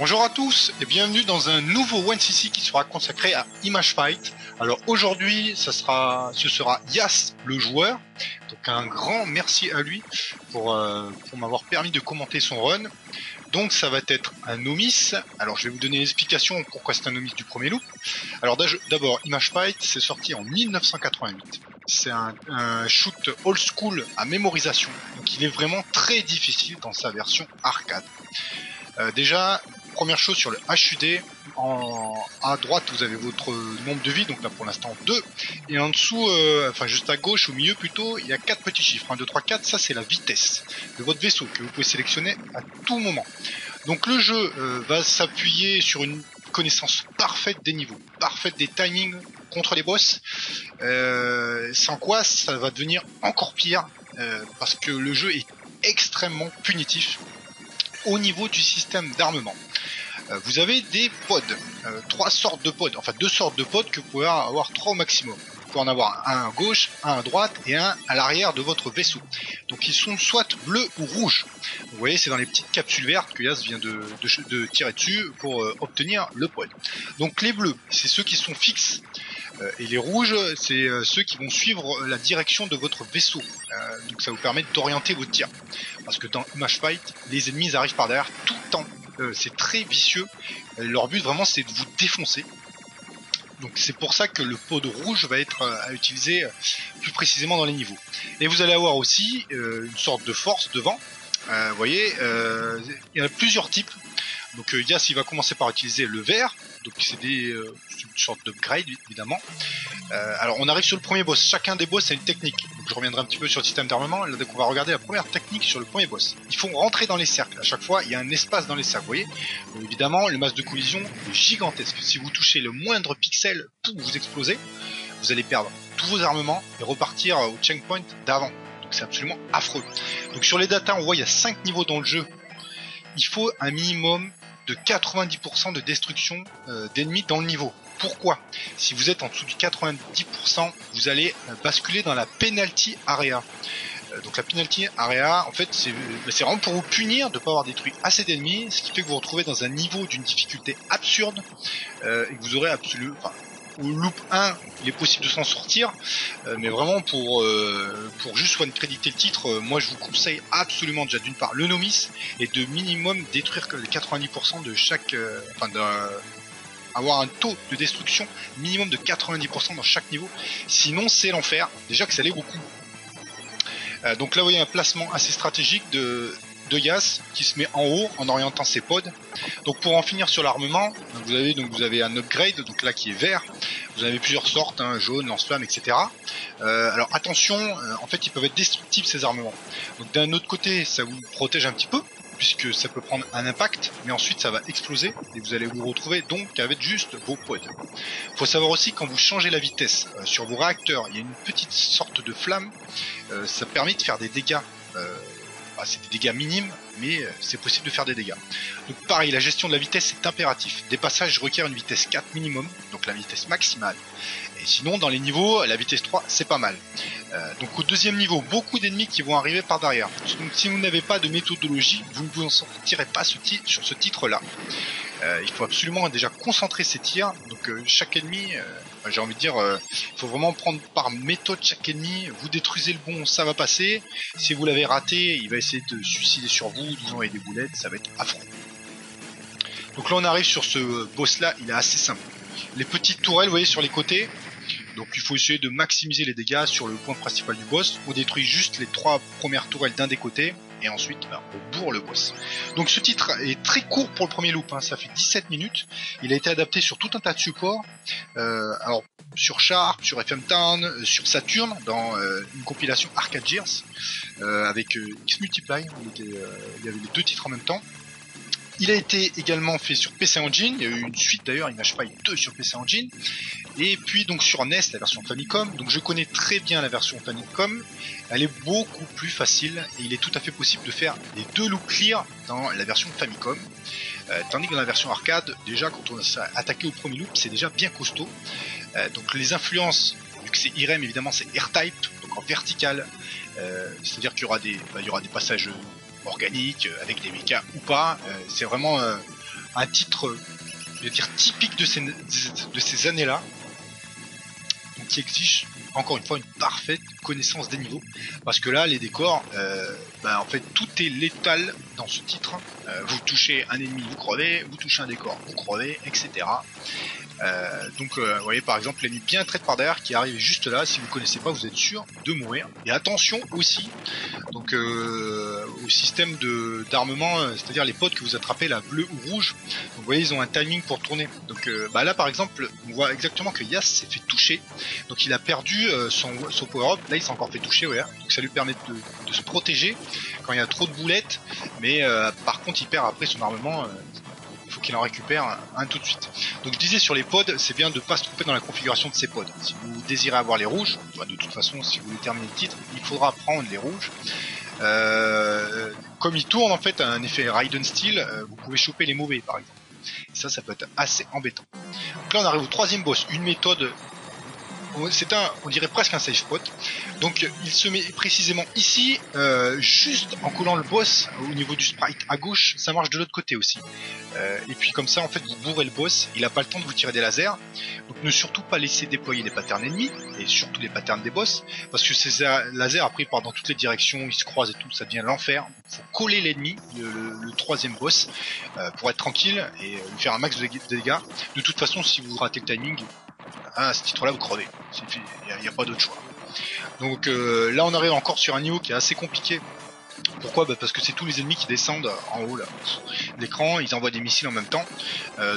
Bonjour à tous et bienvenue dans un nouveau 1cc qui sera consacré à Image Fight. Alors aujourd'hui, ce sera Yace le joueur. Donc un grand merci à lui pour m'avoir permis de commenter son run. Donc ça va être un novice. Alors je vais vous donner l'explication pourquoi c'est un novice du premier loop. Alors d'abord, Image Fight, c'est sorti en 1988. C'est un shoot old school à mémorisation. Donc il est vraiment très difficile dans sa version arcade. Déjà, première chose sur le HUD, à droite vous avez votre nombre de vies, donc là pour l'instant 2, et en dessous, enfin juste à gauche, au milieu plutôt, il y a 4 petits chiffres, 1, 2, 3, 4, ça c'est la vitesse de votre vaisseau que vous pouvez sélectionner à tout moment. Donc le jeu va s'appuyer sur une connaissance parfaite des niveaux, parfaite des timings contre les boss, sans quoi ça va devenir encore pire, parce que le jeu est extrêmement punitif. Au niveau du système d'armement, vous avez des pods, deux sortes de pods que vous pouvez avoir 3 au maximum. Vous pouvez en avoir un à gauche, un à droite et un à l'arrière de votre vaisseau. Donc ils sont soit bleus ou rouges. Vous voyez, c'est dans les petites capsules vertes que Yas vient de tirer dessus pour obtenir le pod. Donc les bleus, c'est ceux qui sont fixes. Et les rouges, c'est ceux qui vont suivre la direction de votre vaisseau. Donc ça vous permet d'orienter vos tirs. Parce que dans Image Fight, les ennemis arrivent par derrière tout le temps. C'est très vicieux. Leur but vraiment, c'est de vous défoncer. Donc c'est pour ça que le pot de rouge va être à utiliser plus précisément dans les niveaux. Et vous allez avoir aussi une sorte de force devant. Vous voyez, il y en a plusieurs types. Donc Yas, il va commencer par utiliser le vert. Donc c'est une sorte d'upgrade évidemment. Alors on arrive sur le premier boss. Chacun des boss a une technique. Donc, je reviendrai un petit peu sur le système d'armement. Là, donc on va regarder la première technique sur le premier boss. Il faut rentrer dans les cercles. À chaque fois, il y a un espace dans les cercles. Vous voyez. Donc, évidemment, le masque de collision est gigantesque. Si vous touchez le moindre pixel, vous explosez. Vous allez perdre tous vos armements et repartir au checkpoint d'avant. Donc c'est absolument affreux. Donc sur les datas, on voit il y a 5 niveaux dans le jeu. Il faut un minimum de 90% de destruction d'ennemis dans le niveau. Pourquoi? Si vous êtes en dessous du 90%, vous allez basculer dans la penalty area. Donc la penalty area, en fait, c'est vraiment pour vous punir de ne pas avoir détruit assez d'ennemis, ce qui fait que vous vous retrouvez dans un niveau d'une difficulté absurde et que vous aurez absolument... Enfin, au loop 1, il est possible de s'en sortir, mais vraiment pour juste one créditer le titre, moi je vous conseille absolument déjà d'une part le novice et de minimum détruire 90% de chaque, avoir un taux de destruction minimum de 90% dans chaque niveau, sinon c'est l'enfer, déjà que ça l'est beaucoup. Donc là vous voyez un placement assez stratégique de Yas qui se met en haut en orientant ses pods. Donc pour en finir sur l'armement, vous avez un upgrade, donc là qui est vert. Vous avez plusieurs sortes, hein, jaune, lance-flamme, etc. Alors attention, en fait ils peuvent être destructibles ces armements. Donc d'un autre côté ça vous protège un petit peu, puisque ça peut prendre un impact, mais ensuite ça va exploser et vous allez vous retrouver donc avec juste vos pods. Il faut savoir aussi quand vous changez la vitesse sur vos réacteurs, il y a une petite sorte de flamme, ça permet de faire des dégâts. C'est des dégâts minimes, mais c'est possible de faire des dégâts. Donc pareil, la gestion de la vitesse est impératif. Des passages requièrent une vitesse 4 minimum, donc la vitesse maximale. Et sinon, dans les niveaux, la vitesse 3, c'est pas mal. Donc au deuxième niveau, beaucoup d'ennemis qui vont arriver par derrière. Donc si vous n'avez pas de méthodologie, vous ne vous en sortirez pas sur ce titre-là. Il faut absolument déjà concentrer ses tirs. Donc chaque ennemi... j'ai envie de dire, faut vraiment prendre par méthode chaque ennemi. Vous détruisez le bon, ça va passer. Si vous l'avez raté, il va essayer de suicider sur vous, vous envoyer des boulettes, ça va être affreux. Donc là on arrive sur ce boss là, il est assez simple. Les petites tourelles, vous voyez sur les côtés. Donc il faut essayer de maximiser les dégâts sur le point principal du boss. On détruit juste les 3 premières tourelles d'un des côtés. Et ensuite, on bourre le boss. Donc ce titre est très court pour le premier loop, hein, ça fait 17 minutes. Il a été adapté sur tout un tas de supports. Alors sur Sharp, sur FM Town, sur Saturn, dans une compilation Arcade Gears, avec X-Multiply, il y avait les 2 titres en même temps. Il a été également fait sur PC Engine, il y a eu une suite d'ailleurs, Image Fight 2 sur PC Engine, et puis donc sur NES, la version Famicom, donc je connais très bien la version Famicom, elle est beaucoup plus facile, et il est tout à fait possible de faire les 2 loops clear dans la version Famicom, tandis que dans la version arcade, déjà quand on s'est attaqué au premier loop, c'est déjà bien costaud, donc les influences, vu que c'est Irem évidemment c'est R-Type, donc en vertical, c'est-à-dire qu'il y aura des passages... organique, avec des mechas ou pas, c'est vraiment un titre, je vais dire, typique de ces années-là, qui exige encore une fois une parfaite connaissance des niveaux, parce que là les décors, en fait tout est létal dans ce titre. Vous touchez un ennemi, vous crevez, vous touchez un décor, vous crevez, etc. Vous voyez par exemple l'ennemi bien traité par derrière qui arrive juste là, si vous connaissez pas vous êtes sûr de mourir. Et attention aussi donc au système d'armement, c'est-à-dire les potes que vous attrapez, la bleue ou rouge, donc, vous voyez ils ont un timing pour tourner. Donc là par exemple on voit exactement que Yace s'est fait toucher, donc il a perdu son power-up, là il s'est encore fait toucher, ouais. Donc ça lui permet de se protéger quand il y a trop de boulettes, mais par contre il perd après son armement. Faut qu'il en récupère un tout de suite. Donc je disais sur les pods, c'est bien de ne pas se tromper dans la configuration de ces pods. Si vous désirez avoir les rouges, de toute façon si vous voulez terminer le titre, il faudra prendre les rouges. Comme ils tournent en fait un effet Raiden style, vous pouvez choper les mauvais par exemple. Et ça peut être assez embêtant. Donc là on arrive au troisième boss, une méthode, c'est on dirait presque un safe spot. Donc il se met précisément ici, juste en coulant le boss au niveau du sprite à gauche, ça marche de l'autre côté aussi. Et puis comme ça en fait vous bourrez le boss, il n'a pas le temps de vous tirer des lasers. Donc ne surtout pas laisser déployer les patterns ennemis, et surtout les patterns des boss, parce que ces lasers après partent dans toutes les directions, ils se croisent et tout, ça devient l'enfer. Il faut coller l'ennemi, le troisième boss, pour être tranquille et lui faire un max de dégâts. De toute façon si vous ratez le timing, à ce titre là vous crevez, il n'y a pas d'autre choix. Donc là on arrive encore sur un niveau qui est assez compliqué. Pourquoi? Parce que c'est tous les ennemis qui descendent en haut là l'écran, ils envoient des missiles en même temps.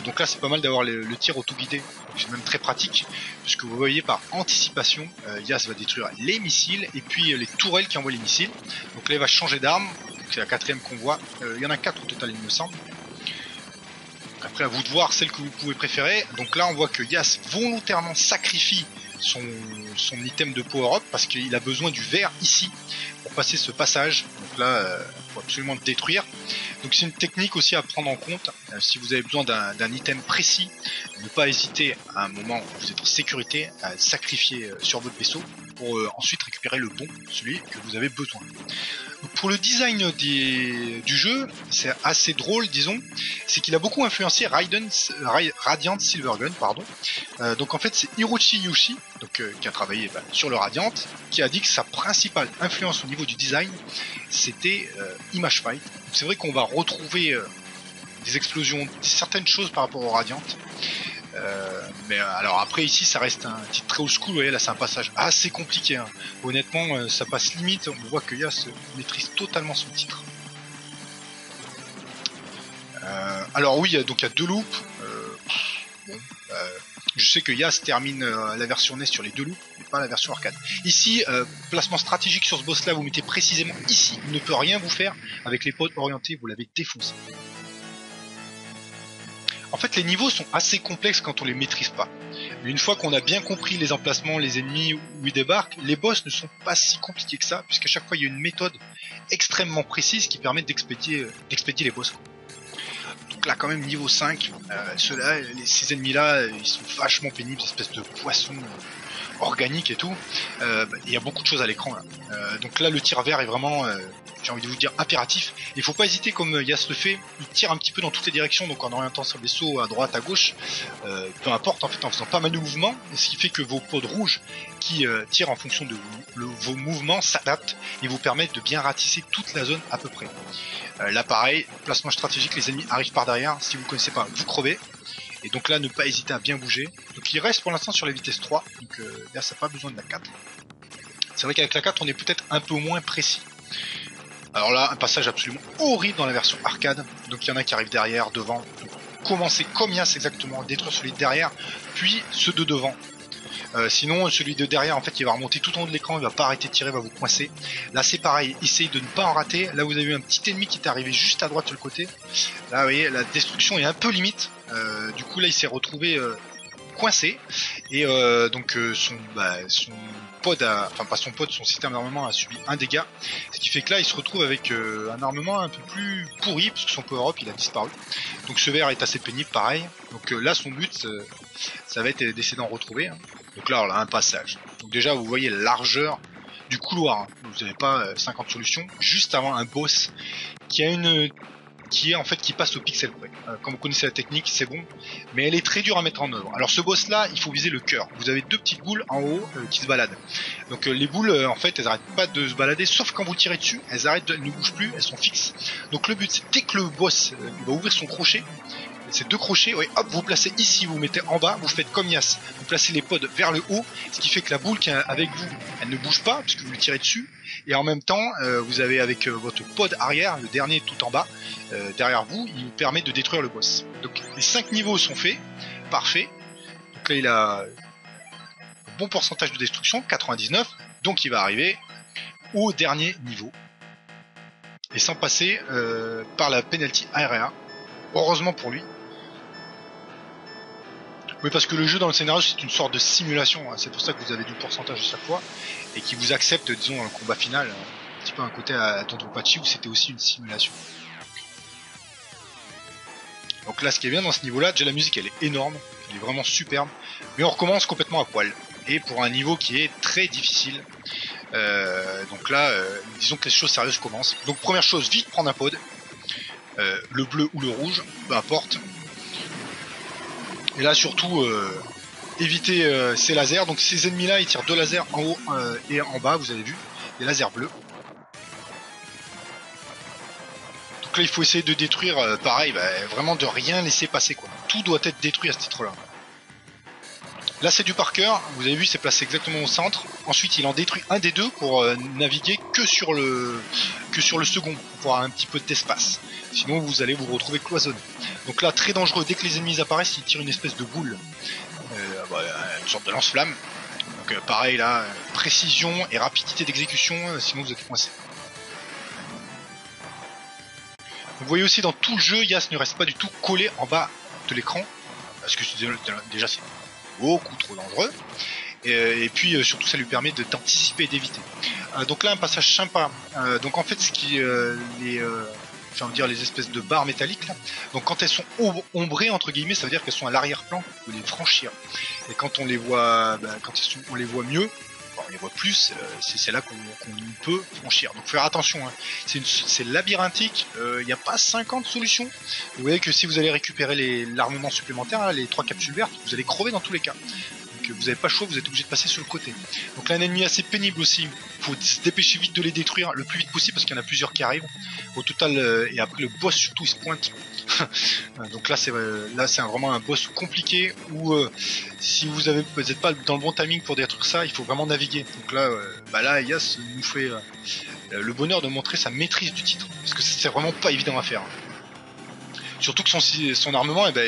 Donc là c'est pas mal d'avoir le tir auto-guidé, c'est même très pratique, puisque vous voyez par anticipation, Yas va détruire les missiles et puis les tourelles qui envoient les missiles. Donc là il va changer d'arme, c'est la quatrième qu'on voit, il y en a 4 au total il me semble. Après à vous de voir celle que vous pouvez préférer. Donc là on voit que Yas volontairement sacrifie son item de power-up parce qu'il a besoin du verre ici pour passer ce passage. Donc là il faut absolument le détruire. Donc c'est une technique aussi à prendre en compte si vous avez besoin d'un item précis. Ne pas hésiter à un moment où vous êtes en sécurité à sacrifier sur votre vaisseau pour ensuite récupérer le bon, celui que vous avez besoin. Pour le design du jeu, c'est assez drôle, disons, c'est qu'il a beaucoup influencé Radiant Silvergun, pardon. Donc en fait, c'est Hiroshi Yushi, donc, qui a travaillé sur le Radiant, qui a dit que sa principale influence au niveau du design, c'était Image Fight. C'est vrai qu'on va retrouver des explosions, certaines choses par rapport au Radiant. Mais alors après ici ça reste un titre très old school, vous voyez là c'est un passage assez compliqué hein. Honnêtement ça passe limite, on voit que Yace maîtrise totalement son titre. Alors oui donc il y a deux loops, je sais que Yace termine la version NES sur les deux loops mais pas la version arcade. Ici placement stratégique sur ce boss là, vous mettez précisément ici, il ne peut rien vous faire avec les pods orientés, vous l'avez défoncé. En fait, les niveaux sont assez complexes quand on les maîtrise pas. Mais une fois qu'on a bien compris les emplacements, les ennemis, où ils débarquent, les boss ne sont pas si compliqués que ça, puisqu'à chaque fois il y a une méthode extrêmement précise qui permet d'expédier les boss. Donc là, quand même, niveau 5, ceux-là, ces ennemis-là, ils sont vachement pénibles, espèce de poissons organiques et tout. Il y a beaucoup de choses à l'écran. Donc là, le tir vert est vraiment... j'ai envie de vous dire impératif. Il faut pas hésiter, comme Yace le fait, il tire un petit peu dans toutes les directions, donc en orientant son vaisseau à droite, à gauche, peu importe, en fait en faisant pas mal de mouvements, ce qui fait que vos pods rouges qui tirent en fonction de vos mouvements s'adaptent et vous permettent de bien ratisser toute la zone à peu près. Là pareil, placement stratégique, les ennemis arrivent par derrière, si vous connaissez pas, vous crevez. Et donc là, ne pas hésiter à bien bouger. Donc il reste pour l'instant sur la vitesse 3, donc Yace n'a pas besoin de la 4. C'est vrai qu'avec la 4, on est peut-être un peu moins précis. Alors là, un passage absolument horrible dans la version arcade. Donc il y en a qui arrivent derrière, devant. Donc, commencez comme Yace exactement, détruire celui de derrière, puis ceux de devant. Sinon, celui de derrière, en fait, il va remonter tout en haut de l'écran, il va pas arrêter de tirer, il va vous coincer. Là, c'est pareil, essayez de ne pas en rater. Là, vous avez eu un petit ennemi qui est arrivé juste à droite sur le côté. Là, vous voyez, la destruction est un peu limite. Du coup, là, il s'est retrouvé... coincé et son pod son système d'armement a subi un dégât, ce qui fait que là il se retrouve avec un armement un peu plus pourri parce que son power-up il a disparu. Donc ce verre est assez pénible pareil. Donc là son but ça va être d'essayer d'en retrouver hein. Donc là on a un passage, donc déjà vous voyez la largeur du couloir hein. Vous n'avez pas 50 solutions juste avant un boss qui a une qui passe au pixel près. Quand vous connaissez la technique, c'est bon, mais elle est très dure à mettre en œuvre. Alors ce boss là, il faut viser le cœur. Vous avez deux petites boules en haut qui se baladent. Donc les boules, en fait, elles n'arrêtent pas de se balader, sauf quand vous tirez dessus, elles ne bougent plus, elles sont fixes. Donc le but, c'est dès que le boss va ouvrir son crochet, ces deux crochets, oui, hop, vous placez ici, vous mettez en bas, vous faites comme Yace, vous placez les pods vers le haut, ce qui fait que la boule qui est avec vous, elle ne bouge pas, puisque vous le tirez dessus, et en même temps, vous avez avec votre pod arrière, le dernier tout en bas, derrière vous, il vous permet de détruire le boss. Donc les 5 niveaux sont faits, parfait, donc là il a un bon pourcentage de destruction, 99, donc il va arriver au dernier niveau, et sans passer par la penalty area, heureusement pour lui. Oui, parce que le jeu dans le scénario, c'est une sorte de simulation, hein. C'est pour ça que vous avez du pourcentage à chaque fois, et qui vous accepte, disons, dans le combat final, un petit peu un côté à Don Don Pachi, où c'était aussi une simulation. Donc là, ce qui est bien dans ce niveau-là, déjà la musique, elle est énorme, elle est vraiment superbe, mais on recommence complètement à poil, et pour un niveau qui est très difficile. Donc là, disons que les choses sérieuses commencent. Donc première chose, vite prendre un pod, le bleu ou le rouge, peu importe. Et là surtout éviter ces lasers. Donc ces ennemis là ils tirent deux lasers en haut et en bas, vous avez vu, les lasers bleus. Donc là il faut essayer de détruire, pareil, bah, vraiment de rien laisser passer quoi. Tout doit être détruit à ce titre là. Là c'est du par cœur, vous avez vu, c'est placé exactement au centre. Ensuite il en détruit un des deux pour naviguer que sur le second, pour avoir un petit peu d'espace. Sinon vous allez vous retrouver cloisonné. Donc là très dangereux, dès que les ennemis apparaissent, ils tirent une espèce de boule, une sorte de lance-flamme. Donc pareil là, précision et rapidité d'exécution, sinon vous êtes coincé. Vous voyez aussi dans tout le jeu, Yace ne reste pas du tout collé en bas de l'écran, parce que déjà c'est beaucoup trop dangereux. Et puis surtout ça lui permet d'anticiper et d'éviter. Donc là un passage sympa. Donc en fait ce qui les espèces de barres métalliques là. Donc quand elles sont ombrées entre guillemets, ça veut dire qu'elles sont à l'arrière-plan, vous pouvez les franchir. Et quand on les voit, on les voit mieux, on les voit plus, c'est là qu'on peut franchir. Donc faire attention, hein. C'est labyrinthique, il n'y a pas 50 solutions. Vous voyez que si vous allez récupérer l'armement supplémentaire, hein, les 3 capsules vertes, vous allez crever dans tous les cas. Donc vous n'avez pas le choix, vous êtes obligé de passer sur le côté. Donc là un ennemi assez pénible aussi, il faut se dépêcher vite de les détruire le plus vite possible parce qu'il y en a plusieurs qui arrivent. Au total, et après le boss surtout il se pointe. Donc là c'est vraiment un boss compliqué où si vous n'êtes pas dans le bon timing pour détruire ça, il faut vraiment naviguer. Donc là, Yace nous fait le bonheur de montrer sa maîtrise du titre, parce que c'est vraiment pas évident à faire. Surtout que son armement, il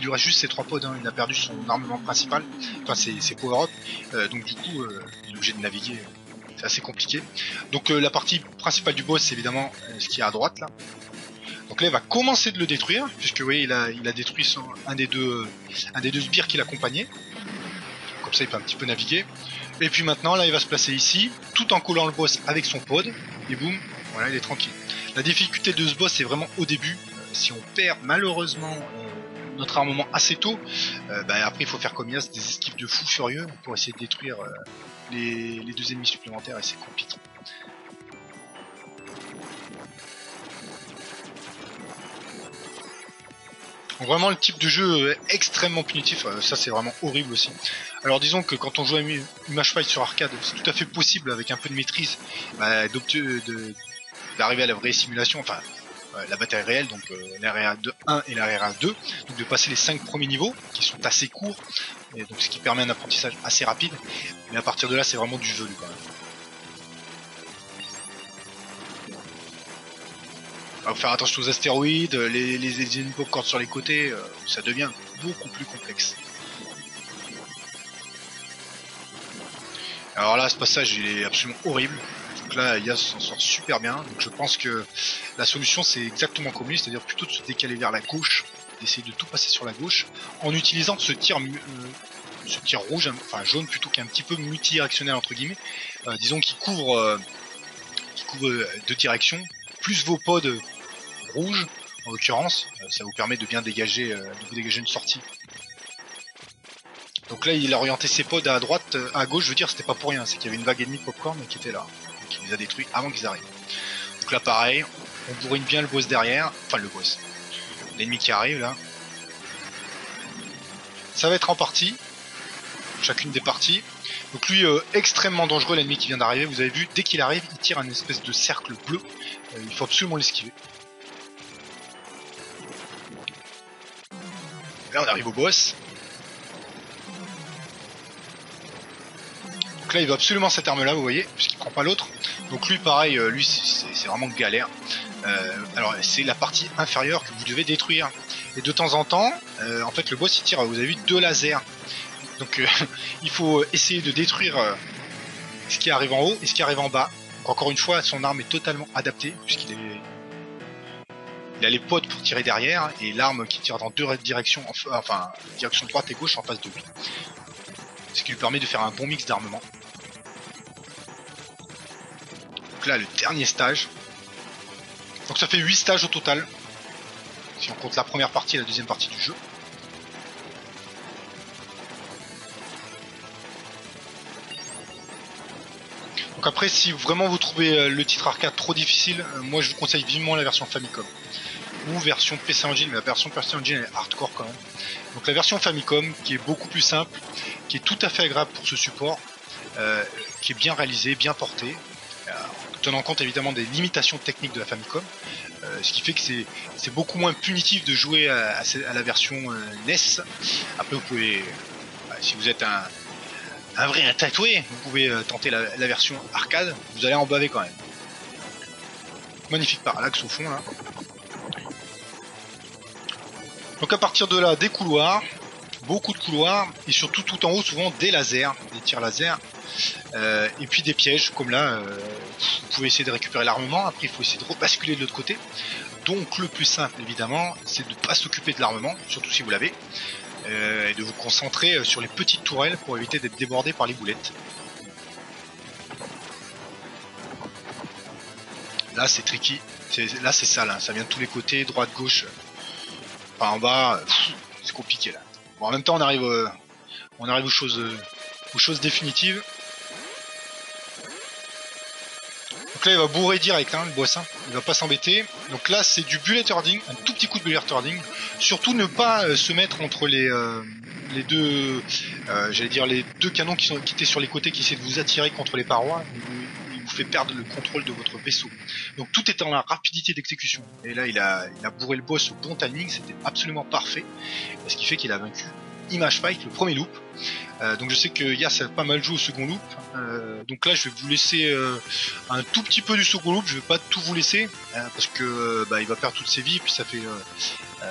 lui reste juste ses 3 pods, hein. Il a perdu son armement principal, enfin ses power-up, donc du coup il est obligé de naviguer, c'est assez compliqué. Donc la partie principale du boss c'est évidemment ce qui est à droite là. Donc là il va commencer de le détruire, puisque vous voyez il a détruit un des deux sbires qui l'accompagnait. Comme ça il peut un petit peu naviguer. Et puis maintenant là il va se placer ici, tout en collant le boss avec son pod, et boum, voilà il est tranquille. La difficulté de ce boss c'est vraiment au début, si on perd malheureusement notre armement assez tôt, après il faut faire comme Yace, des esquives de fou furieux pour essayer de détruire les deux ennemis supplémentaires et c'est compliqué. Vraiment le type de jeu extrêmement punitif, ça c'est vraiment horrible aussi. Alors disons que quand on joue à Image Fight sur arcade, c'est tout à fait possible avec un peu de maîtrise d'arriver à la vraie simulation, enfin la bataille réelle, donc l'area 1 et l'area 2, donc de passer les 5 premiers niveaux qui sont assez courts, et donc ce qui permet un apprentissage assez rapide, mais à partir de là c'est vraiment du jeu quand même. Alors, faire attention aux astéroïdes, les ennemis sur les côtés, ça devient beaucoup plus complexe. Alors là, ce passage il est absolument horrible. Donc là, Yace s'en sort super bien. Donc je pense que la solution c'est exactement comme lui, c'est-à-dire plutôt de se décaler vers la gauche, d'essayer de tout passer sur la gauche, en utilisant ce tir rouge, enfin jaune plutôt, qu'un petit peu multidirectionnel entre guillemets, disons qui couvre deux directions. Plus vos pods rouges, en l'occurrence, ça vous permet de bien dégager, une sortie. Donc là, il a orienté ses pods à droite, à gauche, je veux dire, c'était pas pour rien, c'est qu'il y avait une vague et demie de popcorn qui était là, qui les a détruits avant qu'ils arrivent. Donc là, pareil, On bourrine bien le boss derrière. Enfin le boss. L'ennemi qui arrive là. Ça va être en partie. Chacune des parties. Donc lui extrêmement dangereux, l'ennemi qui vient d'arriver. Vous avez vu, dès qu'il arrive, il tire un espèce de cercle bleu. Il faut absolument l'esquiver. Là on arrive au boss. Donc là il veut absolument cette arme là, vous voyez, puisqu'il prend pas l'autre. Donc lui pareil, lui c'est vraiment galère. Alors c'est la partie inférieure que vous devez détruire. Et de temps en temps, en fait le boss il tire, vous avez vu, 2 lasers. Donc il faut essayer de détruire ce qui arrive en haut et ce qui arrive en bas. Encore une fois, son arme est totalement adaptée, puisqu'il est... Il a les potes pour tirer derrière et l'arme qui tire dans 2 directions, enfin direction droite et gauche en face de lui. Ce qui lui permet de faire un bon mix d'armement. Donc là le dernier stage. Donc ça fait 8 stages au total. Si on compte la première partie et la deuxième partie du jeu. Donc après si vraiment vous trouvez le titre arcade trop difficile, moi je vous conseille vivement la version Famicom. Ou version PC Engine, mais la version PC Engine elle est hardcore quand même. Donc la version Famicom qui est beaucoup plus simple, qui est tout à fait agréable pour ce support, qui est bien réalisé, bien porté, tenant compte évidemment des limitations techniques de la Famicom, ce qui fait que c'est beaucoup moins punitif de jouer à la version NES. Après vous pouvez, si vous êtes un vrai un tatoué, vous pouvez tenter la version arcade, vous allez en baver quand même. Magnifique parallaxe au fond là. Donc à partir de là, des couloirs, beaucoup de couloirs, et surtout tout en haut, souvent des lasers, des tirs lasers, et puis des pièges, comme là, vous pouvez essayer de récupérer l'armement, après il faut essayer de rebasculer de l'autre côté. Donc le plus simple évidemment, c'est de ne pas s'occuper de l'armement, surtout si vous l'avez, et de vous concentrer sur les petites tourelles pour éviter d'être débordé par les boulettes. Là c'est tricky, là c'est sale, hein. Ça vient de tous les côtés, droite, gauche... Enfin, en bas, c'est compliqué là. Bon, en même temps, on arrive aux choses définitives. Donc là, il va bourrer direct, hein, le boss. Hein. Il va pas s'embêter. Donc là, c'est du bullet hurding, un tout petit coup de bullet hurding. Surtout, ne pas se mettre entre les deux canons qui étaient sur les côtés, qui essaient de vous attirer contre les parois. Il vous fait perdre le contrôle de votre vaisseau. Donc tout est en la rapidité d'exécution. Et là il a bourré le boss au bon timing, c'était absolument parfait. Ce qui fait qu'il a vaincu Image Fight, le premier loop. Donc je sais que Yace a pas mal joué au second loop. Donc là je vais vous laisser un tout petit peu du second loop, je vais pas tout vous laisser. Parce que bah, il va perdre toutes ses vies, puis ça fait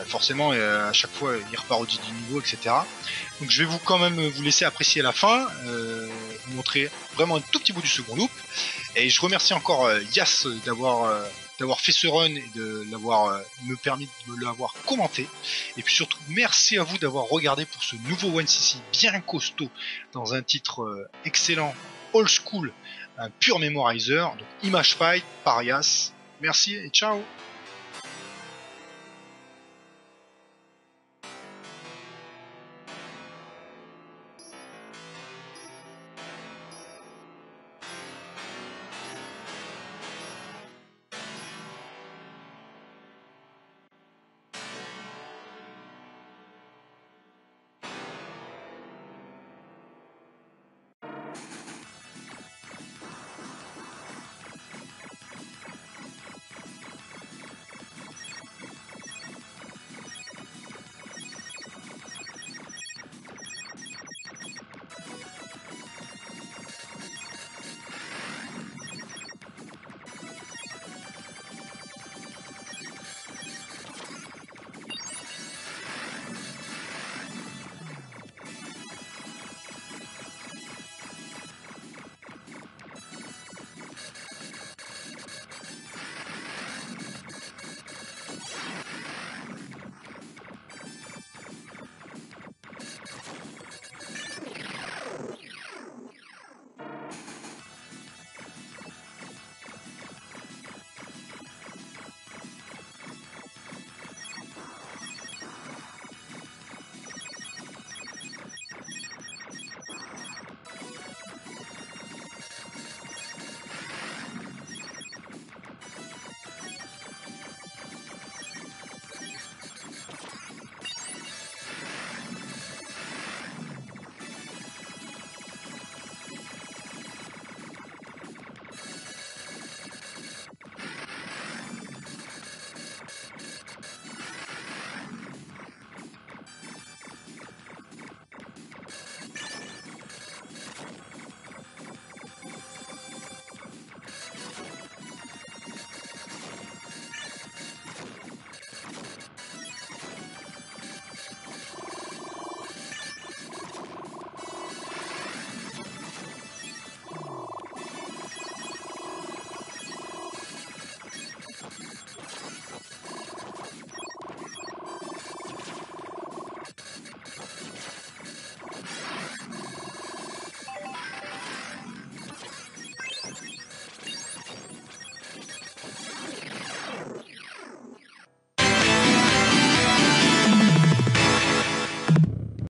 forcément à chaque fois il reparodie du niveau, etc. Donc je vais vous quand même vous laisser apprécier la fin. Vous montrer vraiment un tout petit bout du second loop. Et je remercie encore Yace d'avoir fait ce run et de l'avoir permis de me l'avoir commenté. Et puis surtout, merci à vous d'avoir regardé pour ce nouveau 1cc bien costaud dans un titre excellent, old school, un pur memorizer. Donc Image Fight par Yace. Merci et ciao.